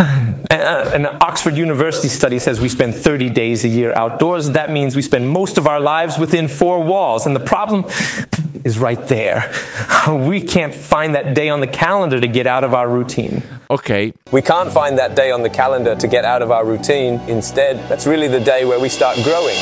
An Oxford University study says we spend 30 days a year outdoors. That means we spend most of our lives within four walls. And the problem is right there. We can't find that day on the calendar to get out of our routine. Okay. We can't find that day on the calendar to get out of our routine. Instead, that's really the day where we start growing.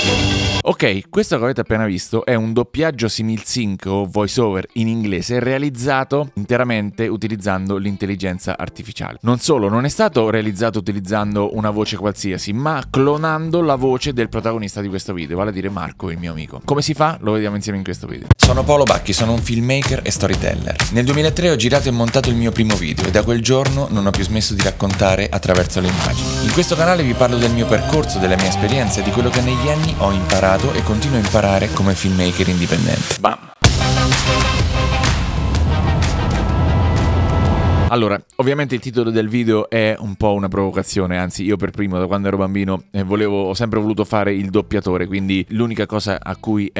Ok, questo che avete appena visto è un doppiaggio similsincro voiceover in inglese realizzato interamente utilizzando l'intelligenza artificiale. Non solo, non è stato realizzato utilizzando una voce qualsiasi, ma clonando la voce del protagonista di questo video, vale a dire Marco, il mio amico. Come si fa? Lo vediamo insieme in questo video. Sono Paolo Bacchi, sono un filmmaker e storyteller. Nel 2003 ho girato e montato il mio primo video e da quel giorno non ho più smesso di raccontare attraverso le immagini. In questo canale vi parlo del mio percorso, della mia esperienza e di quello che negli anni ho imparato e continuo a imparare come filmmaker indipendente. Bam. Allora, ovviamente il titolo del video è un po' una provocazione, anzi io per primo da quando ero bambino ho sempre voluto fare il doppiatore, quindi l'unica cosa a cui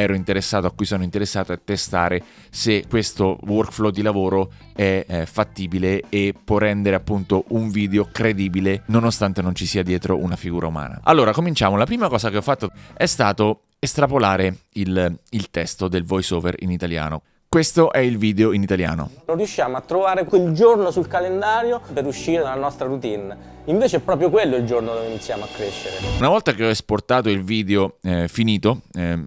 sono interessato è testare se questo workflow di lavoro è fattibile e può rendere appunto un video credibile nonostante non ci sia dietro una figura umana. Allora, cominciamo. La prima cosa che ho fatto è stato estrapolare il testo del voiceover in italiano. Questo è il video in italiano. Non riusciamo a trovare quel giorno sul calendario per uscire dalla nostra routine. Invece è proprio quello il giorno dove iniziamo a crescere. Una volta che ho esportato il video finito,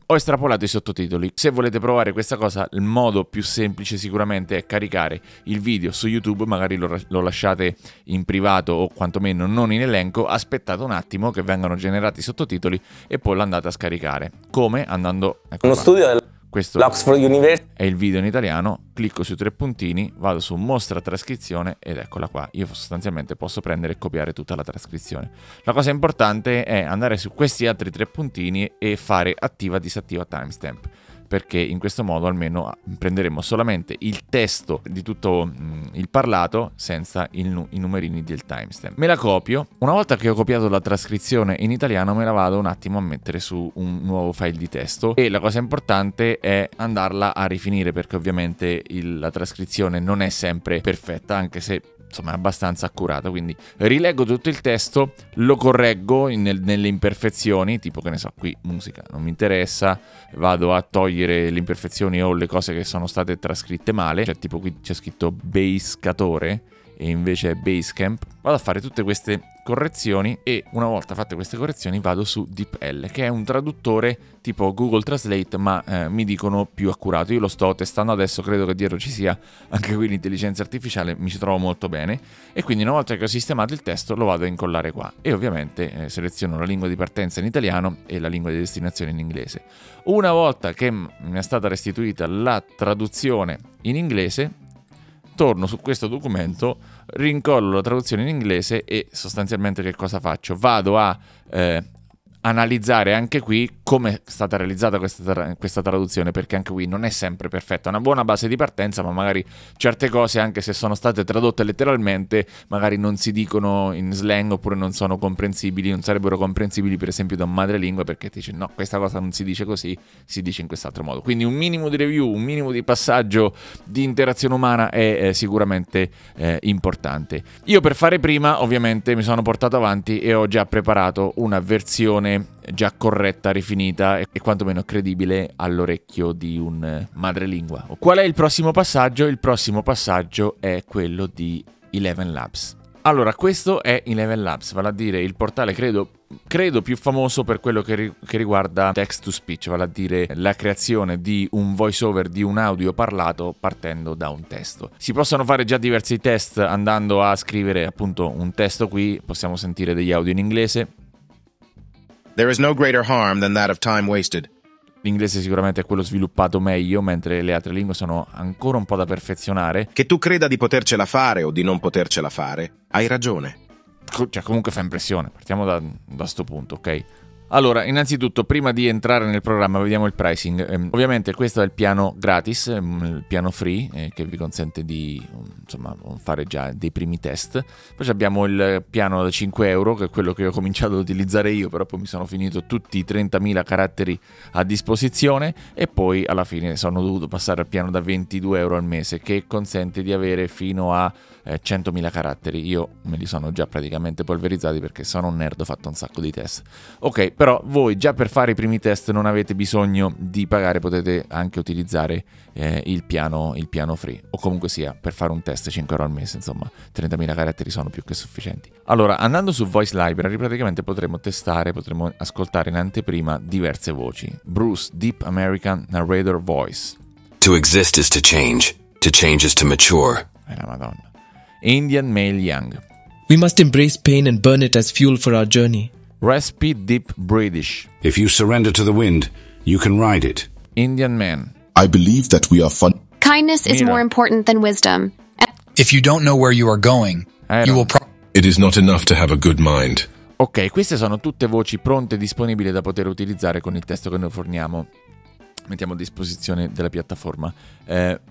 ho estrapolato i sottotitoli. Se volete provare questa cosa, il modo più semplice sicuramente è caricare il video su YouTube, magari lo lasciate in privato o quantomeno non in elenco, aspettate un attimo che vengano generati i sottotitoli e poi lo andate a scaricare. Come? Andando... Ecco uno qua. Studio del... Questo è il video in italiano, clicco sui tre puntini, vado su mostra trascrizione ed eccola qua. Io sostanzialmente posso prendere e copiare tutta la trascrizione. La cosa importante è andare su questi altri tre puntini e fare attiva-disattiva timestamp, perché in questo modo almeno prenderemo solamente il testo di tutto il parlato senza i numerini del timestamp. Me la copio. Una volta che ho copiato la trascrizione in italiano me la vado un attimo a mettere su un nuovo file di testo e la cosa importante è andarla a rifinire, perché ovviamente la trascrizione non è sempre perfetta, anche se insomma è abbastanza accurata. Quindi rileggo tutto il testo, lo correggo nelle imperfezioni, tipo che ne so, qui musica non mi interessa, vado a togliere le imperfezioni o le cose che sono state trascritte male, cioè tipo qui c'è scritto Basecatore e invece è Basecamp. Vado a fare tutte queste correzioni e una volta fatte queste correzioni vado su DeepL, che è un traduttore tipo Google Translate, ma mi dicono più accurato. Io lo sto testando adesso, credo che dietro ci sia anche qui l'intelligenza artificiale, mi ci trovo molto bene. E quindi una volta che ho sistemato il testo lo vado a incollare qua e ovviamente seleziono la lingua di partenza in italiano e la lingua di destinazione in inglese. Una volta che mi è stata restituita la traduzione in inglese, torno su questo documento, rincollo la traduzione in inglese e sostanzialmente che cosa faccio? Vado a analizzare anche qui come è stata realizzata questa traduzione, perché anche qui non è sempre perfetta. Una buona base di partenza, ma magari certe cose, anche se sono state tradotte letteralmente, magari non si dicono in slang oppure non sono comprensibili, non sarebbero comprensibili per esempio da un madrelingua, perché ti dice no, questa cosa non si dice così, si dice in quest'altro modo. Quindi un minimo di review, un minimo di passaggio di interazione umana è sicuramente importante. Io per fare prima ovviamente mi sono portato avanti e ho già preparato una versione già corretta, rifinita e quantomeno credibile all'orecchio di un madrelingua. Qual è il prossimo passaggio? Il prossimo passaggio è quello di ElevenLabs. Allora, questo è ElevenLabs, vale a dire il portale credo più famoso per quello che riguarda text to speech, vale a dire la creazione di un voiceover, di un audio parlato partendo da un testo. Si possono fare già diversi test andando a scrivere appunto un testo qui, possiamo sentire degli audio in inglese. There is no greater harm than that of time wasted. L'inglese sicuramente è quello sviluppato meglio, mentre le altre lingue sono ancora un po' da perfezionare. Che tu creda di potercela fare o di non potercela fare, hai ragione. Cioè comunque fa impressione, partiamo da sto punto, ok? Allora, innanzitutto, prima di entrare nel programma, vediamo il pricing. Ovviamente questo è il piano gratis, il piano free, che vi consente di fare già dei primi test. Poi abbiamo il piano da 5 euro, che è quello che ho cominciato ad utilizzare io, però poi mi sono finito tutti i 30.000 caratteri a disposizione e poi alla fine sono dovuto passare al piano da 22 euro al mese, che consente di avere fino a 100.000 caratteri. Io me li sono già praticamente polverizzati perché sono un nerd, ho fatto un sacco di test. Ok, però voi già per fare i primi test non avete bisogno di pagare, potete anche utilizzare il piano free, o comunque sia per fare un test 5 euro al mese, insomma 30.000 caratteri sono più che sufficienti. Allora, andando su Voice Library, praticamente potremo testare, potremo ascoltare in anteprima diverse voci. Bruce, Deep American Narrator Voice. To exist is to change is to mature. La Madonna. Indian Male Young. We must embrace pain and burn it as fuel for our journey. Raspy Deep British. If you surrender to the wind, you can ride it. Indian Man. I believe that we are fun. Kindness is more important than wisdom. If you don't know where you are going, you will probably. It is not enough to have a good mind. Ok, queste sono tutte voci pronte e disponibili da poter utilizzare con il testo che noi forniamo, mettiamo a disposizione della piattaforma.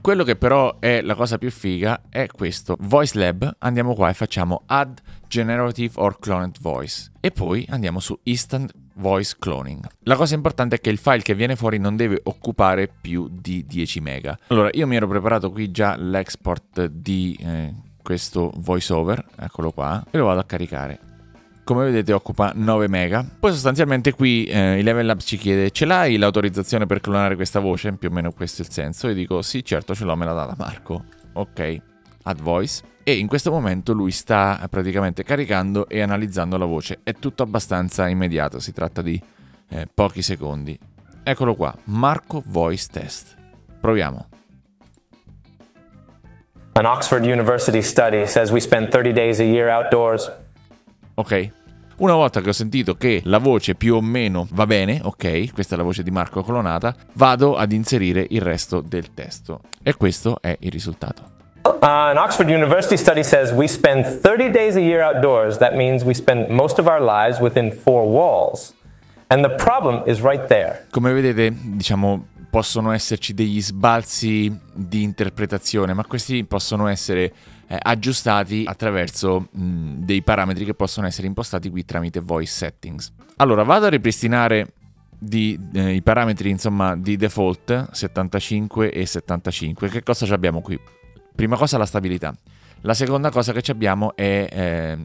Quello che però è la cosa più figa è questo Voice Lab. Andiamo qua e facciamo Add Generative or Cloned Voice e poi andiamo su Instant Voice Cloning. La cosa importante è che il file che viene fuori non deve occupare più di 10 mega. Allora, io mi ero preparato qui già l'export di questo voiceover, eccolo qua, e lo vado a caricare. Come vedete occupa 9 mega. Poi sostanzialmente qui ElevenLabs ci chiede: ce l'hai l'autorizzazione per clonare questa voce? Più o meno questo è il senso. Io dico sì, certo ce l'ho, me l'ha data Marco. Ok, add voice. E in questo momento lui sta praticamente caricando e analizzando la voce. È tutto abbastanza immediato, si tratta di pochi secondi. Eccolo qua, Marco Voice Test. Proviamo. An Oxford University study says we spend 30 days a year outdoors. Ok. Una volta che ho sentito che la voce più o meno va bene, ok, questa è la voce di Marco clonata, vado ad inserire il resto del testo. E questo è il risultato. An Oxford University study says we spend 30 days a year outdoors. That means we spend most of our lives within 4 walls. And the problem is right there. Come vedete, diciamo, possono esserci degli sbalzi di interpretazione, ma questi possono essere aggiustati attraverso dei parametri che possono essere impostati qui tramite voice settings. Allora, vado a ripristinare i parametri, insomma, di default 75 e 75. Che cosa abbiamo qui? Prima cosa la stabilità. La seconda cosa che abbiamo è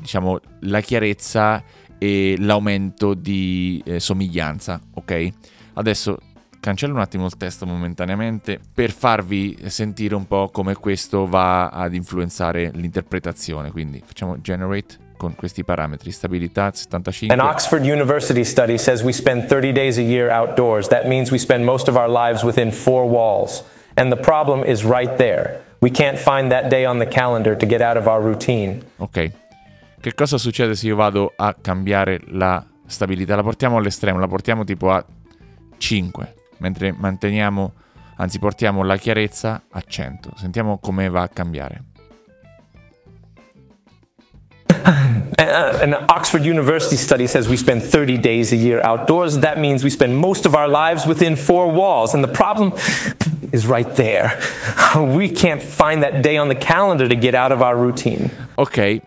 diciamo la chiarezza e l'aumento di somiglianza, ok? Adesso cancello un attimo il testo momentaneamente per farvi sentire un po' come questo va ad influenzare l'interpretazione. Quindi facciamo generate con questi parametri, stabilità 75. An Oxford University study says we spend 30 days a year outdoors. That means we spend most of our lives within 4 walls. And the problem is right there. We can't find that day on the calendar to get out of our routine. Ok. Che cosa succede se io vado a cambiare la stabilità? La portiamo all'estremo, la portiamo tipo a 5, mentre portiamo la chiarezza a 100. Sentiamo come va a cambiare. An Oxford University study says we spend 30 days a year outdoors. That means we spend most of our lives within 4 walls. And the problem is right there. We can't find that day on the calendar to get out of our routine. Ok,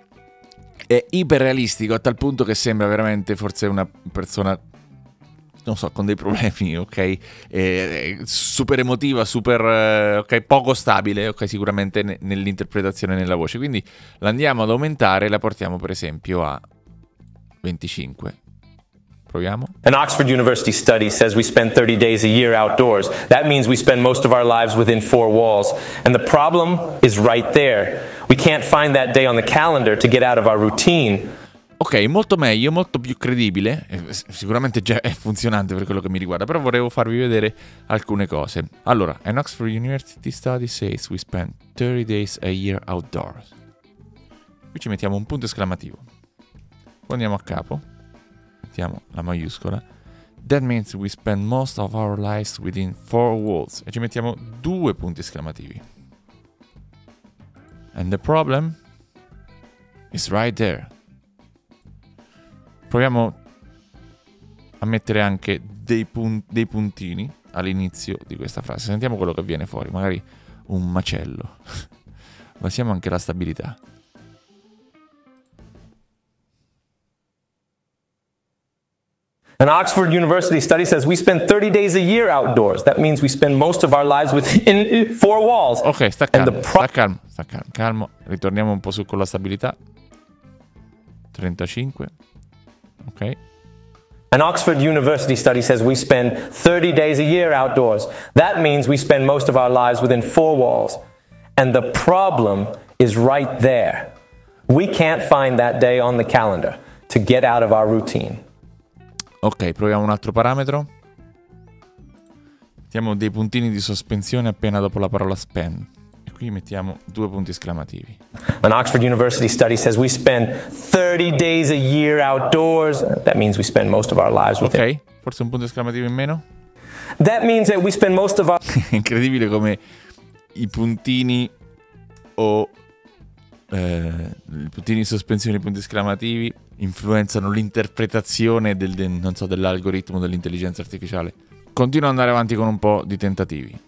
è iperrealistico a tal punto che sembra veramente forse una persona, non so, con dei problemi, ok? Super emotiva, super ok, poco stabile, ok, sicuramente nell'interpretazione, nella voce. Quindi la andiamo ad aumentare e la portiamo per esempio a 25. Proviamo. An Oxford University study says we spend 30 days a year outdoors. That means we spend most of our lives within 4 walls. And the problem is right there. We can't find that day on the calendar to get out of our routine. Ok, molto meglio, molto più credibile, sicuramente già è funzionante per quello che mi riguarda, però volevo farvi vedere alcune cose. Allora, an Oxford University study says we spend 30 days a year outdoors. Qui ci mettiamo un punto esclamativo. Poi andiamo a capo, mettiamo la maiuscola. That means we spend most of our lives within 4 walls. E ci mettiamo 2 punti esclamativi. And the problem is right there. Proviamo a mettere anche dei puntini all'inizio di questa frase. Sentiamo quello che viene fuori, magari un macello. Basiamo anche la stabilità. An Oxford University study says we spend 30 days a year outdoors. That means we spend most of our lives within four walls. Ok, sta calmo. Ritorniamo un po' su con la stabilità. 35. Ok. An Oxford University study says we spend 30 days a year outdoors. That means we spend most of our lives within four walls. And the problem is right there. We can't find that day on the calendar to get out of our routine. Ok, proviamo un altro parametro. Mettiamo dei puntini di sospensione appena dopo la parola spend. E qui mettiamo due punti esclamativi. An Oxford University study says we spend 30 days a year outdoors. That means we spend most of our lives with it. Ok, forse un punto esclamativo in meno. That means that we spend most of our... Incredibile come i puntini o... i puntini di sospensione, i punti esclamativi influenzano l'interpretazione dell'algoritmo dell'intelligenza artificiale. Continuo ad andare avanti con un po' di tentativi.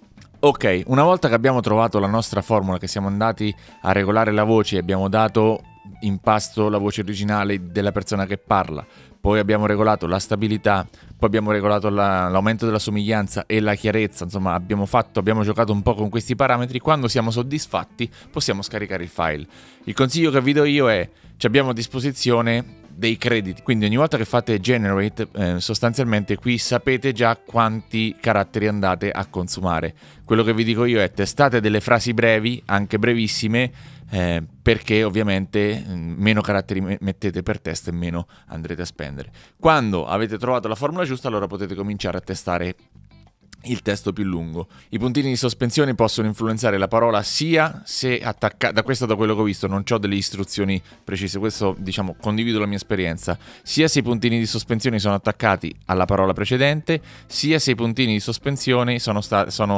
Ok, una volta che abbiamo trovato la nostra formula, che siamo andati a regolare la voce e abbiamo dato in pasto la voce originale della persona che parla, poi abbiamo regolato la stabilità, poi abbiamo regolato l'aumento della somiglianza e la chiarezza, insomma abbiamo giocato un po' con questi parametri. Quando siamo soddisfatti possiamo scaricare il file. Il consiglio che vi do io è, ci abbiamo a disposizione dei crediti, quindi ogni volta che fate generate sostanzialmente qui sapete già quanti caratteri andate a consumare. Quello che vi dico io è testate delle frasi brevi, anche brevissime, perché ovviamente meno caratteri mettete per test e meno andrete a spendere. Quando avete trovato la formula giusta, allora potete cominciare a testare il testo più lungo. I puntini di sospensione possono influenzare la parola sia se attaccata, da quello che ho visto non ho delle istruzioni precise, questo diciamo condivido la mia esperienza, sia se i puntini di sospensione sono attaccati alla parola precedente, sia se i puntini di sospensione sono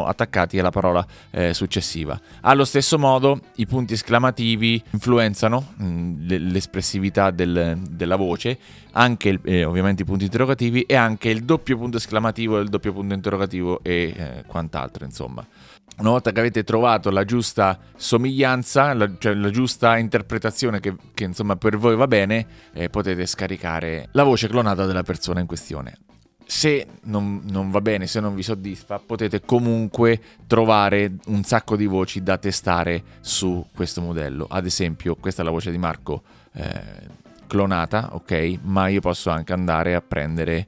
attaccati alla parola successiva. Allo stesso modo i punti esclamativi influenzano l'espressività della voce, anche ovviamente i punti interrogativi e anche il doppio punto esclamativo e il doppio punto interrogativo e quant'altro, insomma. Una volta che avete trovato la giusta somiglianza, la giusta interpretazione che insomma per voi va bene, potete scaricare la voce clonata della persona in questione. Se non va bene, se non vi soddisfa, potete comunque trovare un sacco di voci da testare su questo modello. Ad esempio, questa è la voce di Marco clonata, ok, ma io posso anche andare a prendere...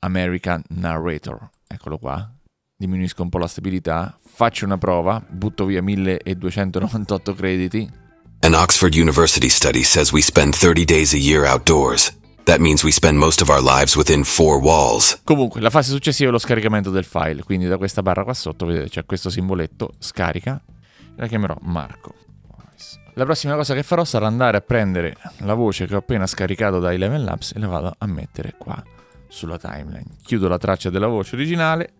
American Narrator, eccolo qua, diminuisco un po' la stabilità, faccio una prova, butto via 1298 crediti. An Oxford University study says we spend 30 days a year outdoors. That means we spend most of our lives within four walls. Comunque, la fase successiva è lo scaricamento del file, quindi da questa barra qua sotto, vedete, c'è questo simboletto, scarica, la chiamerò Marco. La prossima cosa che farò sarà andare a prendere la voce che ho appena scaricato da ElevenLabs e la vado a mettere qua sulla timeline. Chiudo la traccia della voce originale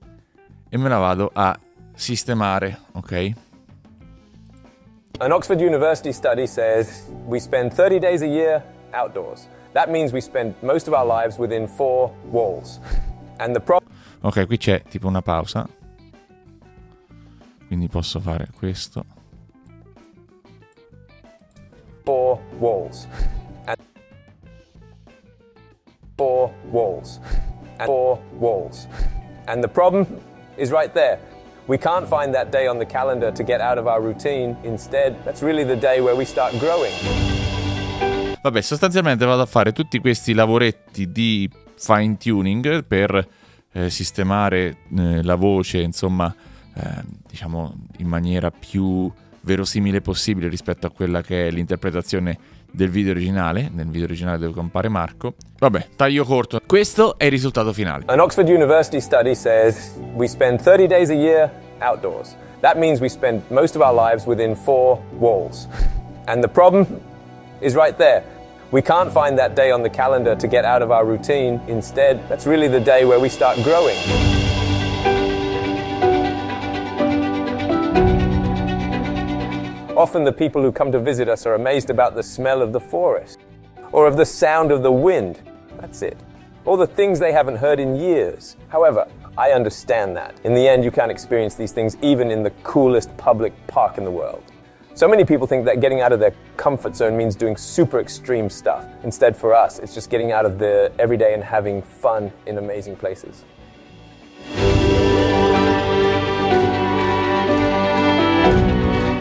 e me la vado a sistemare, ok? An Oxford University study says we spend 30 days a year outdoors. That means we spend most of our lives within four walls. And the problem... Ok, qui c'è tipo una pausa. Quindi posso fare questo. Four walls. Four walls, and four walls, and the problem is right there. We can't find that day on the calendar to get out of our routine. Instead, that's really the day where we start growing. Vabbè, sostanzialmente vado a fare tutti questi lavoretti di fine tuning per sistemare la voce, insomma, diciamo in maniera più verosimile possibile rispetto a quella che è l'interpretazione del video originale. Nel video originale dove compare Marco. Vabbè, taglio corto. Questo è il risultato finale. An Oxford University study says we spend 30 days a year outdoors. That means we spend most of our lives within four walls. And the problem is right there. We can't find that day on the calendar to get out of our routine. Instead, that's really the day where we start growing. Often the people who come to visit us are amazed about the smell of the forest or of the sound of the wind. That's it. or the things they haven't heard in years. However, I understand that. In the end, you can't experience these things even in the coolest public park in the world. So many people think that getting out of their comfort zone means doing super extreme stuff. Instead, for us, it's just getting out of the everyday and having fun in amazing places.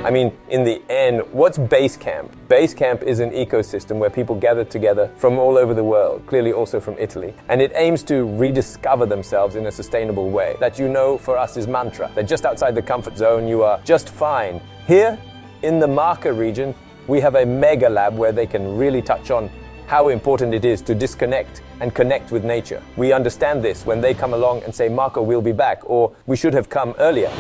I mean, in the end, what's Basecamp? Basecamp is an ecosystem where people gather together from all over the world, clearly also from Italy, and it aims to rediscover themselves in a sustainable way. That, you know, for us is mantra. That just outside the comfort zone, you are just fine. Here, in the Marca region, we have a mega lab where they can really touch on how important it is to disconnect and connect with nature. We understand this when they come along and say, Marco, we'll be back, or we should have come earlier.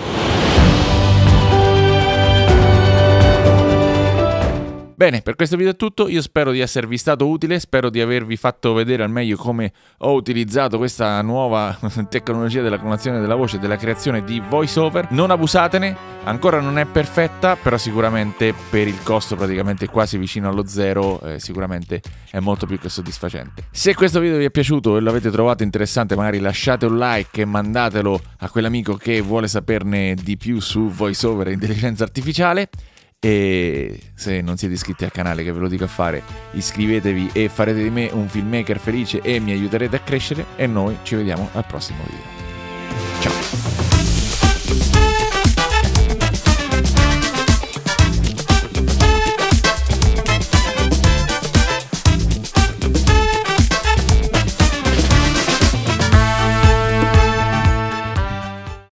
Bene, per questo video è tutto, io spero di esservi stato utile, spero di avervi fatto vedere al meglio come ho utilizzato questa nuova tecnologia della clonazione della voce e della creazione di voiceover. Non abusatene, ancora non è perfetta, però sicuramente per il costo praticamente quasi vicino allo zero, sicuramente è molto più che soddisfacente. Se questo video vi è piaciuto e l'avete trovato interessante, magari lasciate un like e mandatelo a quell'amico che vuole saperne di più su voiceover e intelligenza artificiale. E se non siete iscritti al canale, che ve lo dico a fare, iscrivetevi e farete di me un filmmaker felice e mi aiuterete a crescere, e noi ci vediamo al prossimo video.